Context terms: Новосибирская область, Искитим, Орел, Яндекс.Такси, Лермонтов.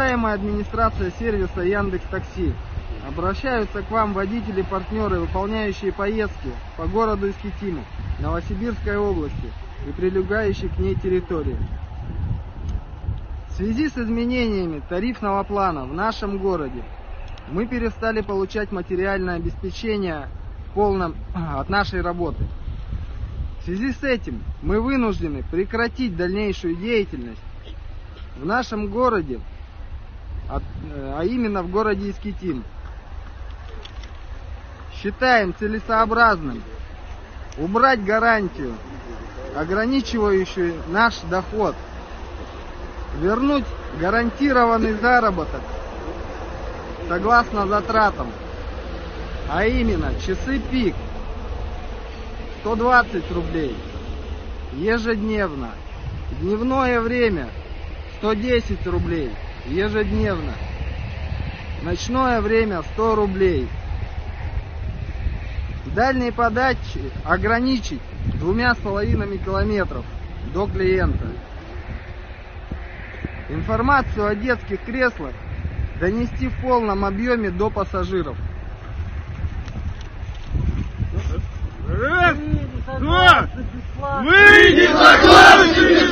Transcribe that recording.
Уважаемая администрация сервиса Яндекс.Такси, обращаются к вам водители-партнеры, выполняющие поездки по городу Искитиму, Новосибирской области и прилегающей к ней территории. В связи с изменениями тарифного плана в нашем городе мы перестали получать материальное обеспечение в полном от нашей работы. В связи с этим мы вынуждены прекратить дальнейшую деятельность в нашем городе, а именно в городе Искитим. Считаем целесообразным убрать гарантию, ограничивающую наш доход, вернуть гарантированный заработок согласно затратам, а именно часы пик 120 рублей ежедневно, дневное время 110 рублей ежедневно, ночное время 100 рублей. Дальние подачи ограничить 2,5 километров до клиента. Информацию о детских креслах донести в полном объеме до пассажиров. Раз, два, выйди на класс!